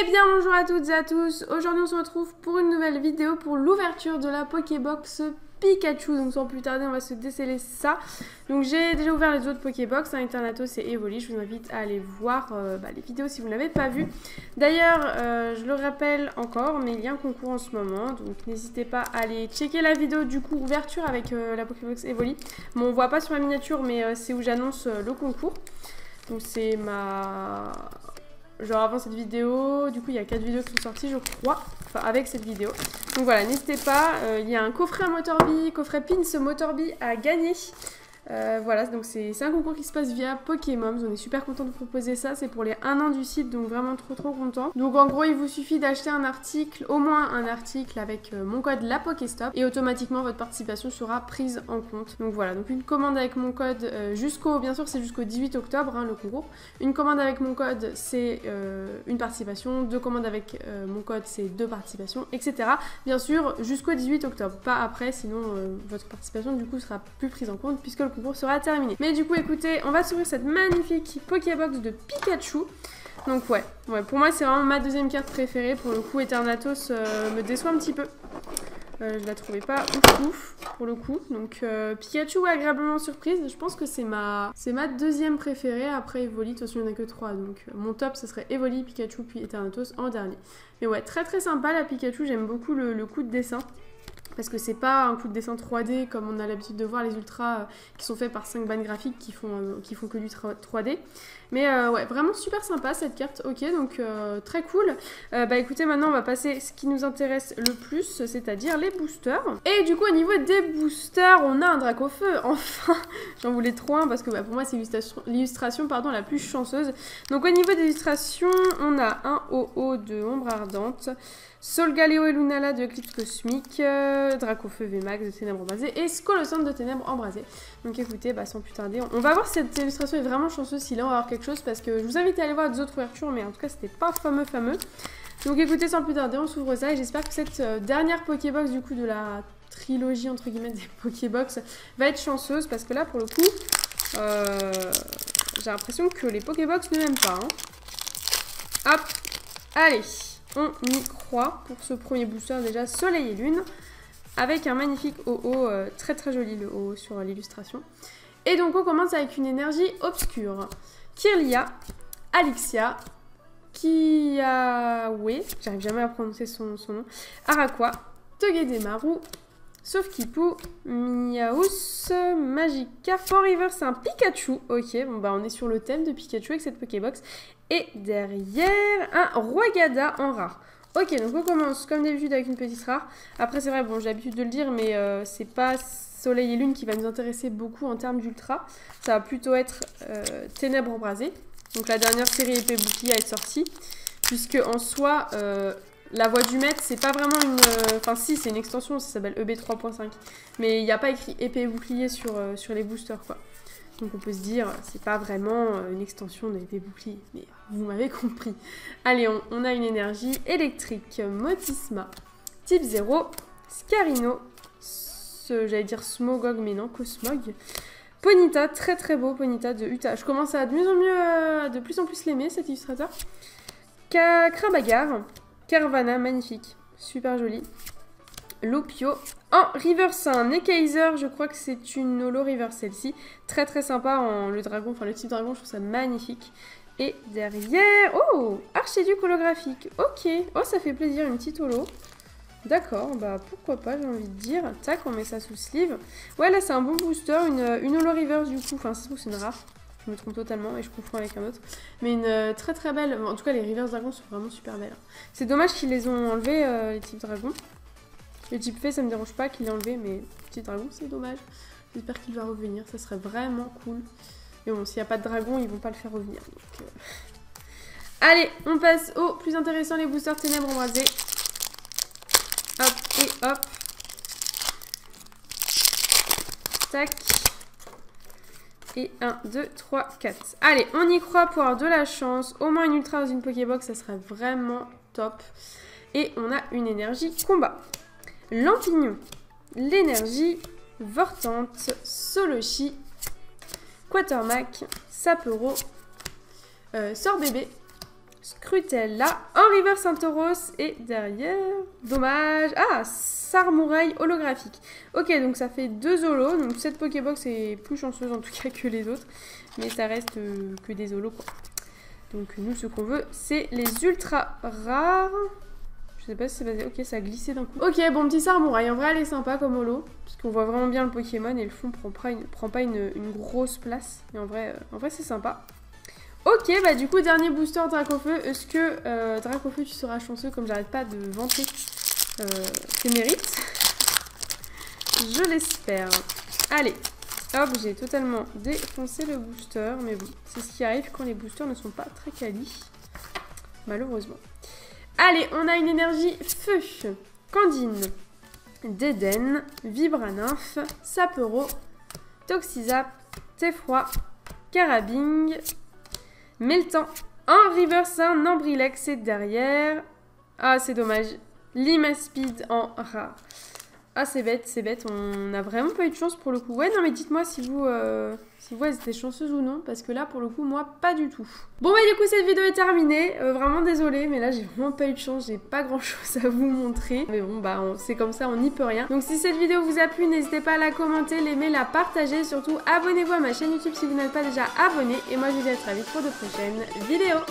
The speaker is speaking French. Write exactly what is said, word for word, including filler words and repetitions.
Eh bien bonjour à toutes et à tous, aujourd'hui on se retrouve pour une nouvelle vidéo pour l'ouverture de la Pokébox Pikachu. Donc sans plus tarder on va se déceler ça. Donc j'ai déjà ouvert les autres Pokébox, hein, Eternatus et Evoli. Je vous invite à aller voir euh, bah, les vidéos si vous ne l'avez pas vu. D'ailleurs euh, je le rappelle encore, mais il y a un concours en ce moment, donc n'hésitez pas à aller checker la vidéo du coup ouverture avec euh, la Pokébox Evoli. Bon, on voit pas sur la miniature, mais euh, c'est où j'annonce euh, le concours. Donc c'est ma... genre avant cette vidéo, du coup il y a quatre vidéos qui sont sorties je crois, enfin avec cette vidéo. Donc voilà, n'hésitez pas, euh, il y a un coffret à Motorby, coffret Pins Motorby à gagner. Euh, voilà, donc c'est un concours qui se passe via Pokémon. On est super content de vous proposer ça, c'est pour les un an du site, donc vraiment trop trop content. Donc en gros il vous suffit d'acheter un article, au moins un article avec euh, mon code LA POKÉSTOP, et automatiquement votre participation sera prise en compte. Donc voilà, donc une commande avec mon code euh, jusqu'au, bien sûr c'est jusqu'au dix-huit octobre hein, le concours. Une commande avec mon code c'est euh, une participation, deux commandes avec euh, mon code c'est deux participations, et cetera. Bien sûr jusqu'au dix-huit octobre, pas après, sinon euh, votre participation du coup sera plus prise en compte puisque le concours sera terminé. Mais du coup écoutez, on va s'ouvrir cette magnifique Pokébox de Pikachu. Donc ouais, ouais pour moi c'est vraiment ma deuxième carte préférée. Pour le coup Eternatus euh, me déçoit un petit peu. Euh, je la trouvais pas ouf ouf pour le coup. Donc euh, Pikachu agréablement surprise. Je pense que c'est ma c'est ma deuxième préférée après Evoli. De toute façon il n'y en a que trois. Donc euh, mon top ce serait Evoli, Pikachu puis Eternatus en dernier. Mais ouais, très très sympa la Pikachu. J'aime beaucoup le, le coup de dessin. Parce que c'est pas un coup de dessin trois D comme on a l'habitude de voir les ultras euh, qui sont faits par cinq bandes graphiques qui font, euh, qui font que du trois D. Mais euh, ouais, vraiment super sympa cette carte. Ok, donc euh, très cool. Euh, bah écoutez, maintenant on va passer ce qui nous intéresse le plus, c'est-à-dire les boosters. Et du coup, au niveau des boosters, on a un Dracaufeu. Enfin, j'en voulais trop un parce que bah, pour moi c'est l'illustration pardon la plus chanceuse. Donc au niveau des illustrations, on a un O O de Ombre Ardente, Solgaleo et Lunala de Eclipse Cosmique, euh, Dracaufeu V max de Ténèbres embrasées et Scolocent de Ténèbres embrasées. Donc écoutez, bah, sans plus tarder, on... on va voir si cette illustration est vraiment chanceuse, si là on va avoir quelque chose, parce que je vous invite à aller voir d'autres ouvertures, mais en tout cas c'était pas fameux fameux. Donc écoutez, sans plus tarder, on s'ouvre ça et j'espère que cette euh, dernière Pokébox du coup de la trilogie entre guillemets des Pokébox va être chanceuse, parce que là pour le coup, euh, j'ai l'impression que les Pokébox ne m'aiment pas. Hein. Hop, allez! On y croit pour ce premier booster déjà, Soleil et Lune, avec un magnifique O O, euh, très très joli le O O sur euh, l'illustration. Et donc on commence avec une énergie obscure. Kirlia, Alexia, Kiawe, j'arrive jamais à prononcer son, son nom, Araqua, Togedemaru, sauf Kipou, Miaous, Magica, Forever, c'est un Pikachu. Ok, bon bah on est sur le thème de Pikachu avec cette Pokébox. Et derrière, un Roi Gada en rare. Ok, donc on commence comme d'habitude avec une petite rare. Après c'est vrai, bon j'ai l'habitude de le dire, mais euh, c'est pas Soleil et Lune qui va nous intéresser beaucoup en termes d'ultra. Ça va plutôt être euh, Ténèbres embrasées. Donc la dernière série épée bouclier à être sortie. Puisque en soi, euh, la voix du maître, c'est pas vraiment une... Enfin euh, si, c'est une extension, ça s'appelle E B trois point cinq. Mais il n'y a pas écrit épée et bouclier sur, euh, sur les boosters quoi. Donc on peut se dire, c'est pas vraiment une extension de l'épée bouclier, mais vous m'avez compris. Allez, on, on a une énergie électrique, Motisma, type zéro, Scarino, j'allais dire Smogog, mais non, Cosmog, Ponyta, très très beau, Ponyta de Utah. Je commence à de mieux en mieux, de plus en plus l'aimer, cet illustrateur. Krabagar, Carvana, magnifique, super joli. L'opio en reverse, un Neckhayser, je crois que c'est une holo reverse celle-ci, très très sympa en le dragon, enfin le type dragon, je trouve ça magnifique. Et derrière, oh, Archiduc holographique, ok, oh ça fait plaisir, une petite holo, d'accord, bah pourquoi pas, j'ai envie de dire, tac, on met ça sous sleeve. Ouais, là c'est un bon booster, une, une holo reverse du coup, enfin c'est une rare, je me trompe totalement et je confonds avec un autre, mais une très très belle, en tout cas les reverse dragons sont vraiment super belles, c'est dommage qu'ils les ont enlevés euh, les types dragons. Le type fait, ça me dérange pas qu'il l'ait enlevé, mais petit dragon, c'est dommage. J'espère qu'il va revenir, ça serait vraiment cool. Mais bon, s'il n'y a pas de dragon, ils vont pas le faire revenir. Donc, euh... Allez, on passe au plus intéressant, les boosters ténèbres embrasées. Hop et hop. Tac. Et un, deux, trois, quatre. Allez, on y croit pour avoir de la chance. Au moins une ultra dans une Pokébox, ça serait vraiment top. Et on a une énergie combat. Lampignon, l'énergie, Vortante, Solochi, Quatermac, Sapero, euh, Sorbébé, Scrutella en reverse Santauros et derrière, dommage, ah, Sarmouraille holographique. Ok, donc ça fait deux holos, donc cette Pokébox est plus chanceuse en tout cas que les autres, mais ça reste euh, que des holos quoi. Donc nous ce qu'on veut c'est les ultra rares. Je sais pas si c'est basé, ok ça a glissé d'un coup. Ok, bon petit Sarmouraille, en vrai elle est sympa comme holo, parce qu'on voit vraiment bien le Pokémon et le fond prend pas une, prend pas une, une grosse place, et en vrai, euh, en vrai c'est sympa. Ok, bah du coup, dernier booster Dracaufeu. Est-ce que euh, Dracaufeu, tu seras chanceux comme j'arrête pas de vanter euh, tes mérites? Je l'espère. Allez, hop, j'ai totalement défoncé le booster, mais bon, c'est ce qui arrive quand les boosters ne sont pas très qualis, malheureusement. Allez, on a une énergie feu. Candine, Dédène, Vibraninf, Sapero, Toxizap, Teffroi, Carabing, Meltan, en reverse un Ambrilex et derrière... Ah, c'est dommage. Limaspid en rare. Ah, c'est bête, c'est bête. On n'a vraiment pas eu de chance pour le coup. Ouais, non, mais dites-moi si vous... Euh... si vous êtes chanceuse ou non, parce que là, pour le coup, moi, pas du tout. Bon, bah du coup, cette vidéo est terminée. Euh, vraiment désolée, mais là, j'ai vraiment pas eu de chance. J'ai pas grand-chose à vous montrer. Mais bon, bah, c'est comme ça, on n'y peut rien. Donc, si cette vidéo vous a plu, n'hésitez pas à la commenter, l'aimer, la partager. Surtout, abonnez-vous à ma chaîne YouTube si vous n'êtes pas déjà abonné. Et moi, je vous dis à très vite pour de prochaines vidéos.